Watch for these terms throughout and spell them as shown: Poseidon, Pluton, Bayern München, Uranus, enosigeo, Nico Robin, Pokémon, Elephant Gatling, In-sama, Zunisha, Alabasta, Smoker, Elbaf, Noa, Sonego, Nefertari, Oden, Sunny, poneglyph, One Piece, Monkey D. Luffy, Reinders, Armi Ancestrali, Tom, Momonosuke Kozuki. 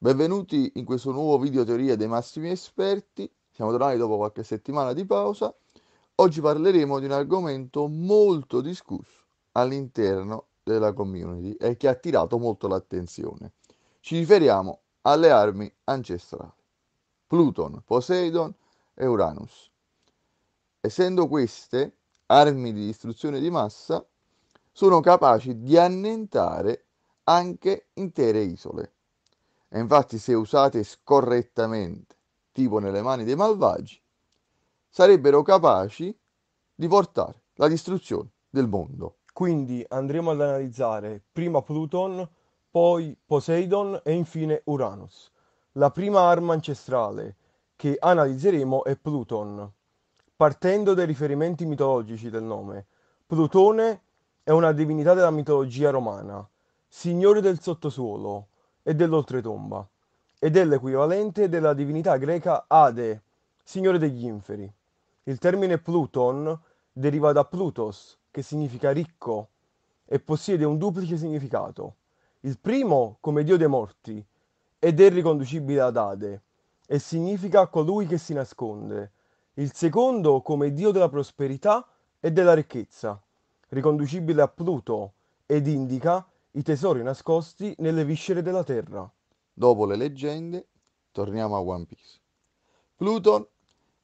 Benvenuti in questo nuovo video teoria dei massimi esperti. Siamo tornati dopo qualche settimana di pausa. Oggi parleremo di un argomento molto discusso all'interno della community e che ha attirato molto l'attenzione. Ci riferiamo alle armi ancestrali, Pluton, Poseidon e Uranus. Essendo queste armi di distruzione di massa, sono capaci di annentare anche intere isole. E infatti, se usate scorrettamente, tipo nelle mani dei malvagi, sarebbero capaci di portare la distruzione del mondo. Quindi andremo ad analizzare prima Pluton, poi Poseidon e infine Uranus. La prima arma ancestrale che analizzeremo è Pluton. Partendo dai riferimenti mitologici del nome, Plutone è una divinità della mitologia romana, signore del sottosuolo e dell'oltretomba, ed è l'equivalente della divinità greca Ade, signore degli inferi. Il termine Pluton deriva da Plutos, che significa ricco, e possiede un duplice significato. Il primo come dio dei morti, ed è riconducibile ad Ade, e significa colui che si nasconde. Il secondo come dio della prosperità e della ricchezza, riconducibile a Pluto, ed indica i tesori nascosti nelle viscere della terra. Dopo le leggende, torniamo a One Piece. Pluton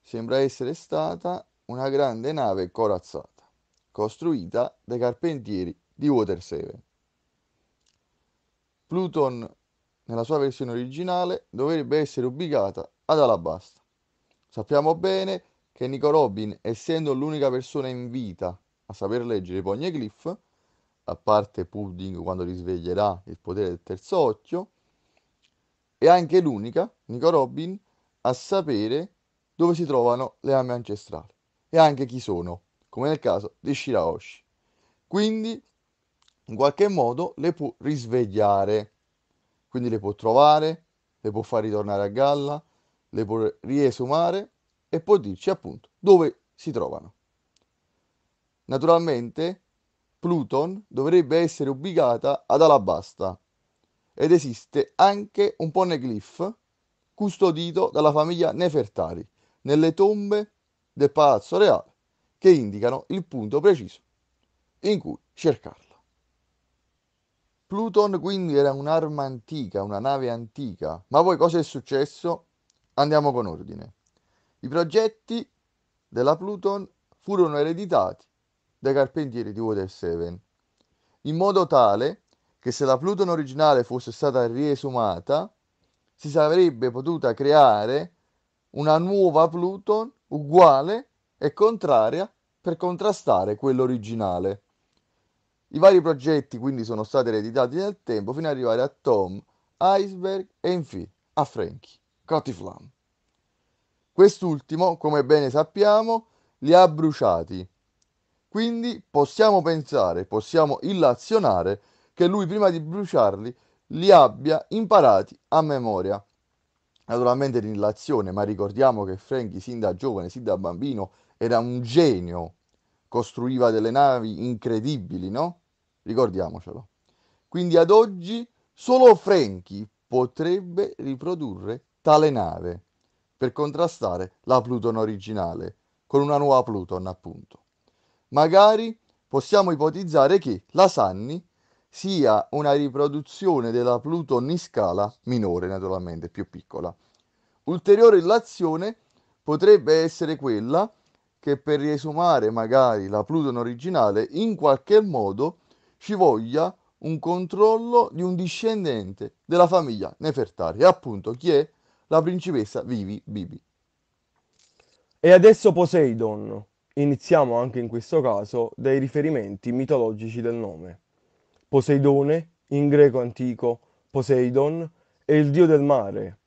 sembra essere stata una grande nave corazzata, costruita dai carpentieri di Water Seven. Pluton, nella sua versione originale, dovrebbe essere ubicata ad Alabasta. Sappiamo bene che Nico Robin, essendo l'unica persona in vita a saper leggere i poneglyph, a parte Pudding quando risveglierà il potere del terzo occhio, è anche l'unica, Nico Robin, a sapere dove si trovano le armi ancestrali e anche chi sono, come nel caso di Shirahoshi. Quindi, in qualche modo, le può risvegliare, quindi le può trovare, le può far ritornare a galla, le può riesumare e può dirci appunto dove si trovano. Naturalmente, Pluton dovrebbe essere ubicata ad Alabasta ed esiste anche un poneglyph custodito dalla famiglia Nefertari nelle tombe del palazzo reale che indicano il punto preciso in cui cercarla. Pluton quindi era un'arma antica, una nave antica, ma poi cosa è successo? Andiamo con ordine. I progetti della Pluton furono ereditati dai carpentieri di Water 7, in modo tale che se la Pluton originale fosse stata riesumata, si sarebbe potuta creare una nuova Pluton uguale e contraria per contrastare quello originale. I vari progetti quindi sono stati ereditati nel tempo fino ad arrivare a Tom, Iceberg e infine a Franky Cottieflam. Quest'ultimo, come bene sappiamo, li ha bruciati. Quindi possiamo pensare, possiamo illazionare che lui prima di bruciarli li abbia imparati a memoria. Naturalmente l'illazione, ma ricordiamo che Franky sin da giovane, sin da bambino, era un genio. Costruiva delle navi incredibili, no? Ricordiamocelo. Quindi ad oggi solo Franky potrebbe riprodurre tale nave per contrastare la Pluton originale, con una nuova Pluton appunto. Magari possiamo ipotizzare che la Sunny sia una riproduzione della Pluton in scala minore, naturalmente, più piccola. Ulteriore illazione potrebbe essere quella che per riesumare magari la Pluton originale, in qualche modo ci voglia un controllo di un discendente della famiglia Nefertari, appunto chi è la principessa Vivi Bibi. E adesso Poseidon. Iniziamo anche in questo caso dai riferimenti mitologici del nome. Poseidone, in greco antico, Poseidon, è il dio del mare,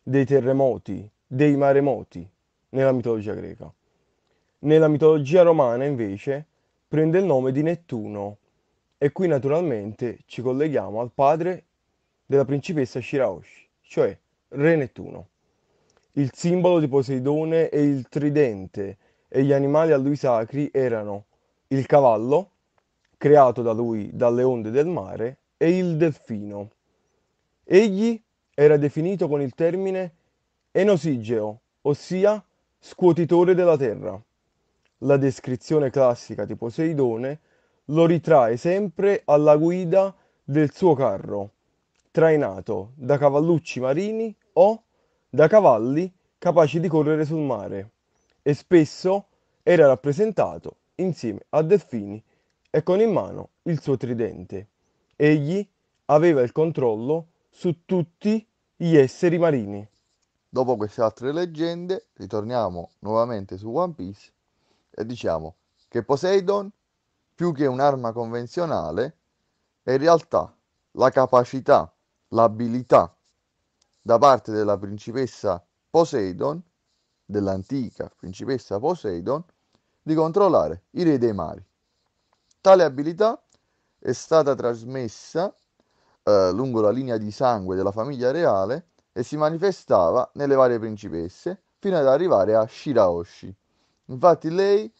dei terremoti, dei maremoti, nella mitologia greca. Nella mitologia romana, invece, prende il nome di Nettuno e qui naturalmente ci colleghiamo al padre della principessa Shirahoshi, cioè re Nettuno. Il simbolo di Poseidone è il tridente, e gli animali a lui sacri erano il cavallo, creato da lui dalle onde del mare, e il delfino. Egli Era definito con il termine enosigeo, ossia scuotitore della terra. La descrizione classica di Poseidone lo ritrae sempre alla guida del suo carro, trainato da cavallucci marini o da cavalli capaci di correre sul mare, e spesso era rappresentato insieme a delfini e con in mano il suo tridente. Egli aveva il controllo su tutti gli esseri marini. Dopo queste altre leggende, ritorniamo nuovamente su One Piece e diciamo che Poseidon, più che un'arma convenzionale, è in realtà la capacità, l'abilità da parte della principessa Poseidon, dell'antica principessa Poseidon, di controllare i re dei mari. Tale abilità è stata trasmessa lungo la linea di sangue della famiglia reale e si manifestava nelle varie principesse fino ad arrivare a Shirahoshi. Infatti lei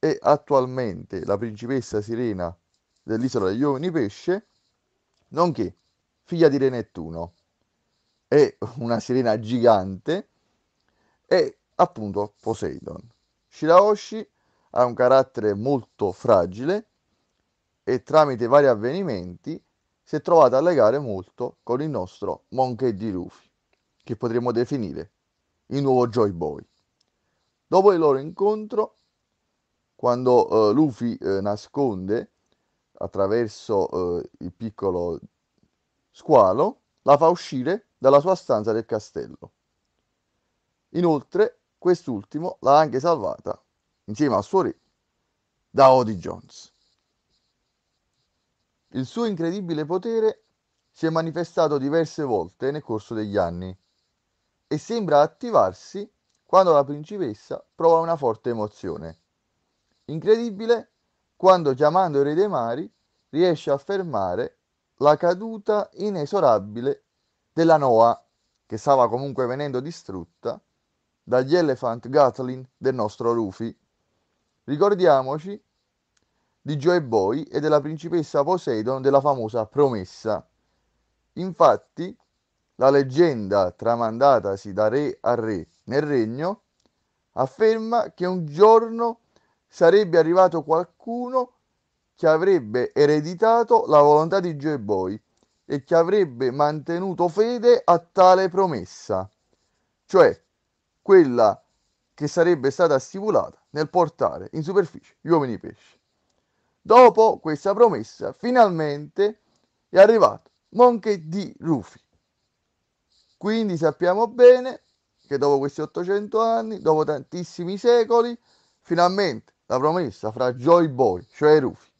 è attualmente la principessa sirena dell'isola degli uomini pesce, nonché figlia di re Nettuno. È una sirena gigante e appunto Poseidon. Shirahoshi ha un carattere molto fragile e tramite vari avvenimenti si è trovata a legare molto con il nostro Monkey D. Luffy, che potremmo definire il nuovo Joy Boy. Dopo il loro incontro, quando Luffy nasconde attraverso il piccolo squalo, la fa uscire dalla sua stanza del castello. Inoltre, quest'ultimo l'ha anche salvata, insieme al suo re, da Odi Jones. Il suo incredibile potere si è manifestato diverse volte nel corso degli anni e sembra attivarsi quando la principessa prova una forte emozione. Incredibile quando, chiamando il re dei mari, riesce a fermare la caduta inesorabile della Noa, che stava comunque venendo distrutta dagli Elephant Gatling del nostro Luffy. Ricordiamoci di Joy Boy e della principessa Poseidon della famosa promessa. Infatti, la leggenda tramandatasi da re a re nel regno afferma che un giorno sarebbe arrivato qualcuno che avrebbe ereditato la volontà di Joy Boy e che avrebbe mantenuto fede a tale promessa, cioè quella che sarebbe stata stipulata nel portare in superficie gli uomini pesci. Dopo questa promessa, finalmente è arrivato Monkey D. Luffy. Quindi sappiamo bene che dopo questi 800 anni, dopo tantissimi secoli, finalmente la promessa fra Joy Boy, cioè Luffy,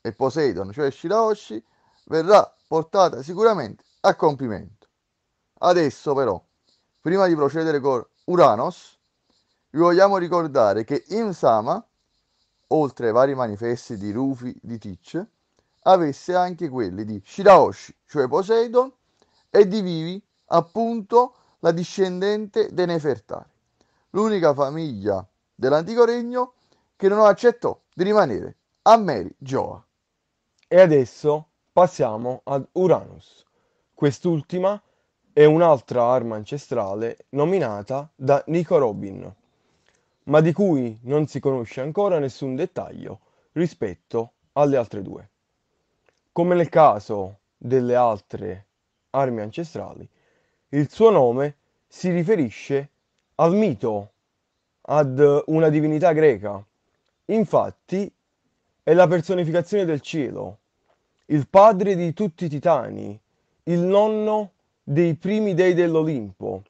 e Poseidon, cioè Shirahoshi, verrà portata sicuramente a compimento. Adesso però, prima di procedere con Uranus, vi vogliamo ricordare che In-sama, oltre ai vari manifesti di Luffy, di Teach, avesse anche quelli di Shirahoshi, cioè Poseidon, e di Vivi, appunto la discendente dei Nefertari, l'unica famiglia dell'antico regno che non accettò di rimanere a Mary Joa. E adesso passiamo ad Uranus. Quest'ultima è un'altra arma ancestrale nominata da Nico Robin, ma di cui non si conosce ancora nessun dettaglio rispetto alle altre due. Come nel caso delle altre armi ancestrali, il suo nome si riferisce al mito, ad una divinità greca. Infatti è la personificazione del cielo, il padre di tutti i titani, il nonno dei primi dei dell'Olimpo.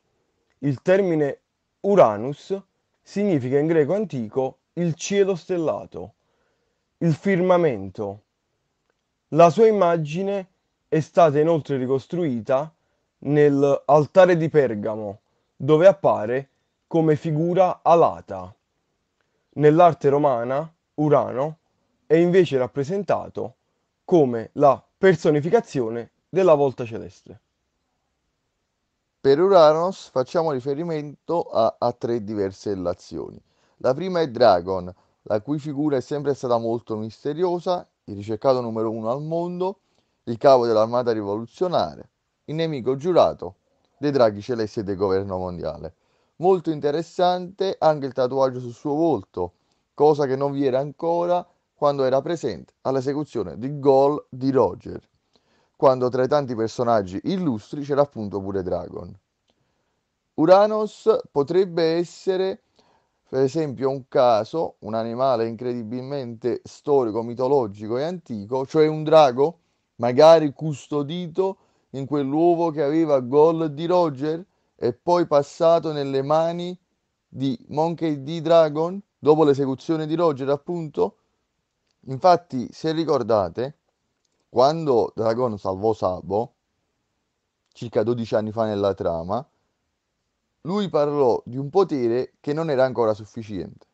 Il termine Uranus significa in greco antico il cielo stellato, il firmamento. La sua immagine è stata inoltre ricostruita nell'altare di Pergamo, dove appare come figura alata. Nell'arte romana, Urano è invece rappresentato come la personificazione della volta celeste. Per Uranus facciamo riferimento a tre diverse relazioni. La prima è Dragon, la cui figura è sempre stata molto misteriosa, il ricercato numero 1 al mondo, il capo dell'armata rivoluzionaria, il nemico giurato dei draghi celesti e del governo mondiale. Molto interessante anche il tatuaggio sul suo volto, cosa che non vi era ancora quando era presente all'esecuzione di Gol D. Roger, quando tra i tanti personaggi illustri c'era appunto pure Dragon. Uranus potrebbe essere, per esempio, un caso, un animale incredibilmente storico, mitologico e antico, cioè un drago, magari custodito in quell'uovo che aveva Gol D. Roger e poi passato nelle mani di Monkey D. Dragon, dopo l'esecuzione di Roger appunto. Infatti, se ricordate, quando Dragon salvò Sabo, circa 12 anni fa nella trama, lui parlò di un potere che non era ancora sufficiente.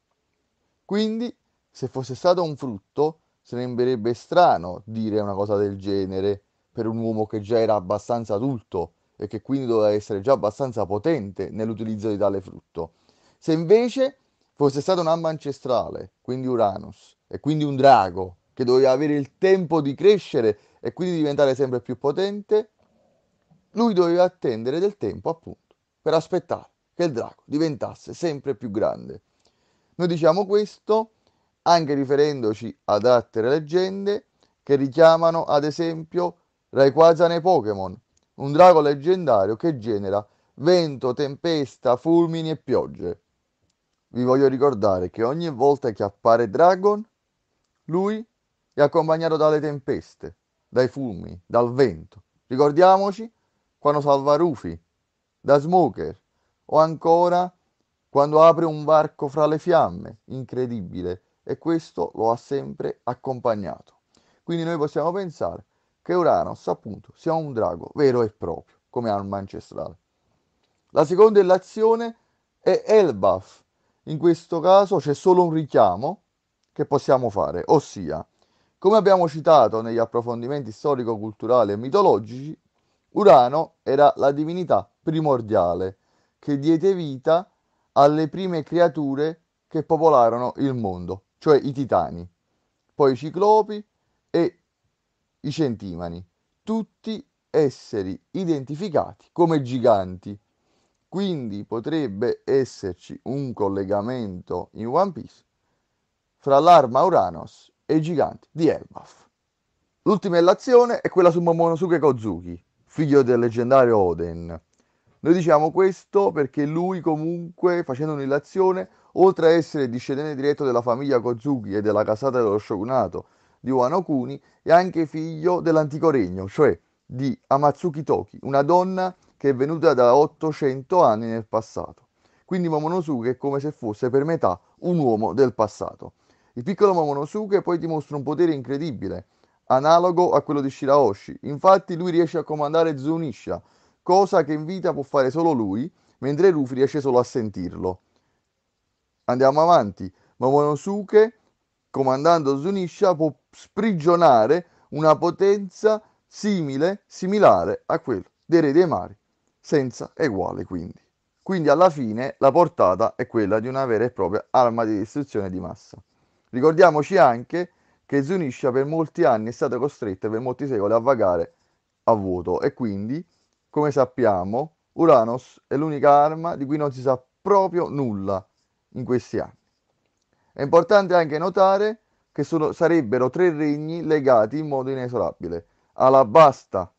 Quindi, se fosse stato un frutto, sembrerebbe strano dire una cosa del genere per un uomo che già era abbastanza adulto e che quindi doveva essere già abbastanza potente nell'utilizzo di tale frutto. Se invece fosse stata un'amba ancestrale, quindi Uranus, e quindi un drago che doveva avere il tempo di crescere e quindi diventare sempre più potente, lui doveva attendere del tempo appunto per aspettare che il drago diventasse sempre più grande. Noi diciamo questo anche riferendoci ad altre leggende che richiamano ad esempio Rayquaza nei Pokémon, un drago leggendario che genera vento, tempesta, fulmini e piogge. Vi voglio ricordare che ogni volta che appare Dragon, lui è accompagnato dalle tempeste, dai fulmini, dal vento. Ricordiamoci quando salva Ruffy da Smoker, o ancora quando apre un varco fra le fiamme, incredibile, e questo lo ha sempre accompagnato. Quindi noi possiamo pensare che Uranus appunto sia un drago vero e proprio, come arma ancestrale. La seconda illazione è Elbaf. In questo caso c'è solo un richiamo che possiamo fare, ossia, come abbiamo citato negli approfondimenti storico-culturali e mitologici, Urano era la divinità primordiale che diede vita alle prime creature che popolarono il mondo, cioè i titani, poi i ciclopi e i centimani, tutti esseri identificati come giganti. Quindi potrebbe esserci un collegamento in One Piece fra l'arma Uranus e i giganti di Elbaf. L'ultima illazione è quella su Momonosuke Kozuki, figlio del leggendario Oden. Noi diciamo questo perché lui comunque, facendo un'illazione, oltre a essere discendente diretto della famiglia Kozuki e della casata dello shogunato di Wanokuni, è anche figlio dell'antico regno, cioè di Amatsuki Toki, una donna che è venuta da 800 anni nel passato. Quindi Momonosuke è come se fosse per metà un uomo del passato. Il piccolo Momonosuke poi dimostra un potere incredibile, analogo a quello di Shirahoshi. Infatti lui riesce a comandare Zunisha, cosa che in vita può fare solo lui, mentre Luffy riesce solo a sentirlo. Andiamo avanti. Momonosuke, comandando Zunisha, può sprigionare una potenza similare a quello dei re dei mari, senza eguale quindi. Quindi alla fine la portata è quella di una vera e propria arma di distruzione di massa. Ricordiamoci anche che Zunisha per molti anni è stata costretta per molti secoli a vagare a vuoto e quindi, come sappiamo, Uranus è l'unica arma di cui non si sa proprio nulla in questi anni. È importante anche notare che sarebbero tre regni legati in modo inesorabile: Alabasta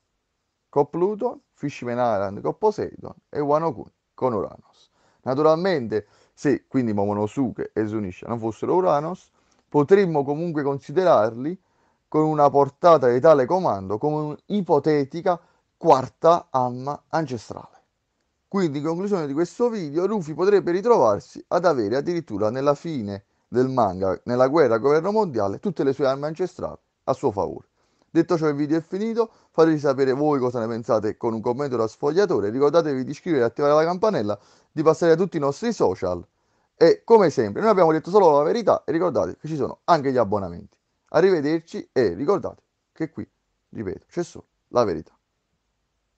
con Pluton, Fishman Island con Poseidon e Wanokuni con Uranus. Naturalmente, se quindi Momonosuke e Zunisha non fossero Uranus, potremmo comunque considerarli con una portata di tale comando come un'ipotetica quarta arma ancestrale. Quindi, in conclusione di questo video, Luffy potrebbe ritrovarsi ad avere addirittura nella fine del manga, nella guerra governo mondiale, tutte le sue armi ancestrali a suo favore. Detto ciò, il video è finito, fateci sapere voi cosa ne pensate con un commento da sfogliatore, ricordatevi di iscrivervi, attivare la campanella, di passare a tutti i nostri social e, come sempre, noi abbiamo detto solo la verità e ricordate che ci sono anche gli abbonamenti. Arrivederci e ricordate che qui, ripeto, c'è solo la verità.